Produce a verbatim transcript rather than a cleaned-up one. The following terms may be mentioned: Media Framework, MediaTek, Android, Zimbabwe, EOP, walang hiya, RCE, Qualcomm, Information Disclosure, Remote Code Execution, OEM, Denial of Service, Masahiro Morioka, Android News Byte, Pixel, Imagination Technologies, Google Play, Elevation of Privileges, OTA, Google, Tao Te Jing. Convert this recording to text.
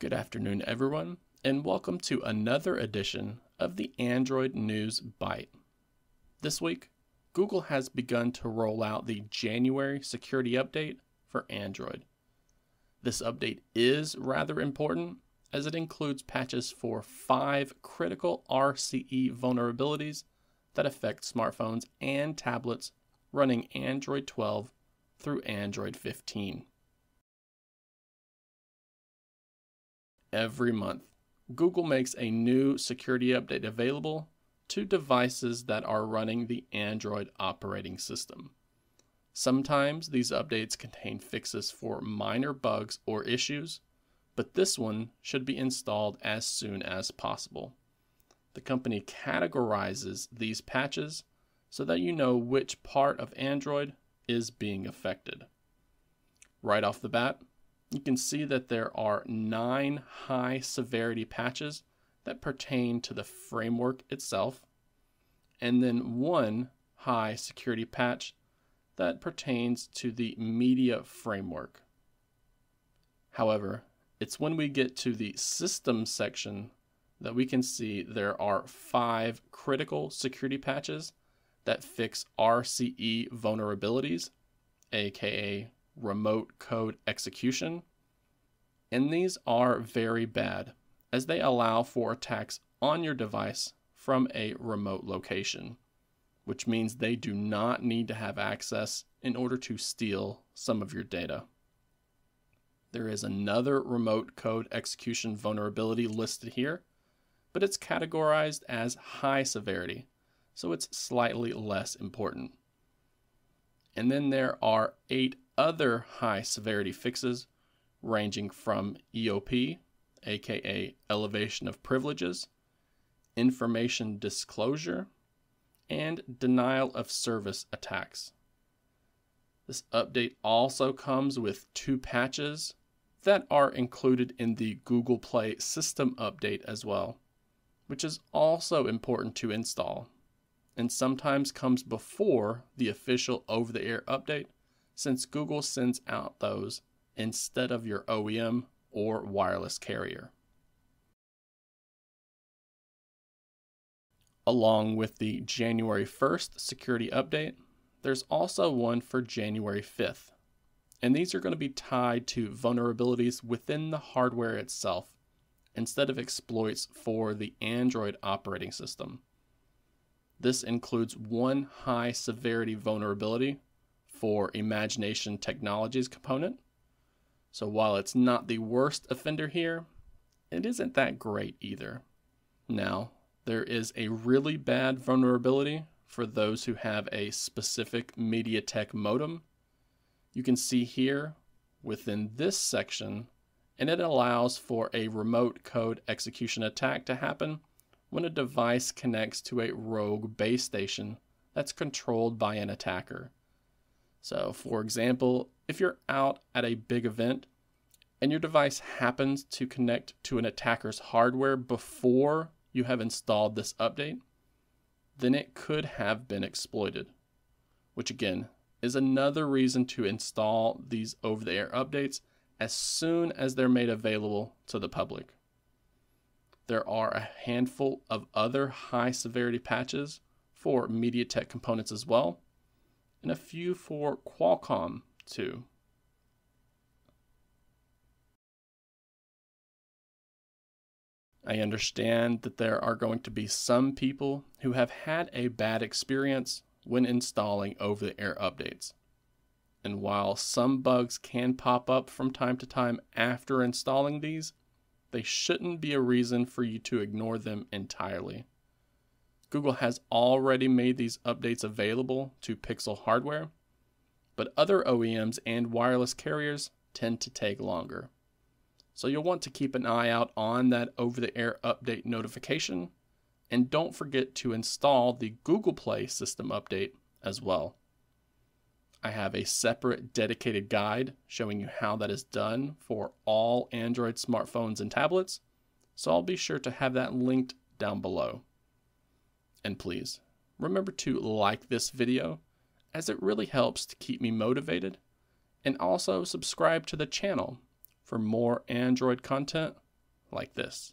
Good afternoon, everyone, and welcome to another edition of the Android News Byte. This week, Google has begun to roll out the January security update for Android. This update is rather important as it includes patches for five critical R C E vulnerabilities that affect smartphones and tablets running Android twelve through Android fifteen. Every month, Google makes a new security update available to devices that are running the Android operating system. Sometimes these updates contain fixes for minor bugs or issues, but this one should be installed as soon as possible. The company categorizes these patches so that you know which part of Android is being affected. Right off the bat, you can see that there are nine high severity patches that pertain to the framework itself, and then one high security patch that pertains to the media framework. However, it's when we get to the system section that we can see there are five critical security patches that fix R C E vulnerabilities, aka Remote Code Execution, and these are very bad as they allow for attacks on your device from a remote location, which means they do not need to have access in order to steal some of your data. There is another Remote Code Execution vulnerability listed here, but it's categorized as high severity, so it's slightly less important. And then there are eight other high severity fixes ranging from E O P, aka Elevation of Privileges, Information Disclosure, and Denial of Service attacks. This update also comes with two patches that are included in the Google Play system update as well, which is also important to install, and sometimes comes before the official over-the-air update, since Google sends out those instead of your O E M or wireless carrier. Along with the January first security update, there's also one for January fifth, and these are going to be tied to vulnerabilities within the hardware itself instead of exploits for the Android operating system. This includes one high severity vulnerability for Imagination Technologies component. So while it's not the worst offender here, it isn't that great either. Now, there is a really bad vulnerability for those who have a specific MediaTek modem. You can see here within this section, and it allows for a remote code execution attack to happen when a device connects to a rogue base station that's controlled by an attacker. So, for example, if you're out at a big event and your device happens to connect to an attacker's hardware before you have installed this update, then it could have been exploited, which again is another reason to install these over-the-air updates as soon as they're made available to the public. There are a handful of other high-severity patches for MediaTek components as well, and a few for Qualcomm too. I understand that there are going to be some people who have had a bad experience when installing over-the-air updates. And while some bugs can pop up from time to time after installing these, they shouldn't be a reason for you to ignore them entirely. Google has already made these updates available to Pixel hardware, but other O E Ms and wireless carriers tend to take longer. So you'll want to keep an eye out on that over-the-air update notification, and don't forget to install the Google Play system update as well. I have a separate dedicated guide showing you how that is done for all Android smartphones and tablets, so I'll be sure to have that linked down below. And please, remember to like this video as it really helps to keep me motivated, and also subscribe to the channel for more Android content like this.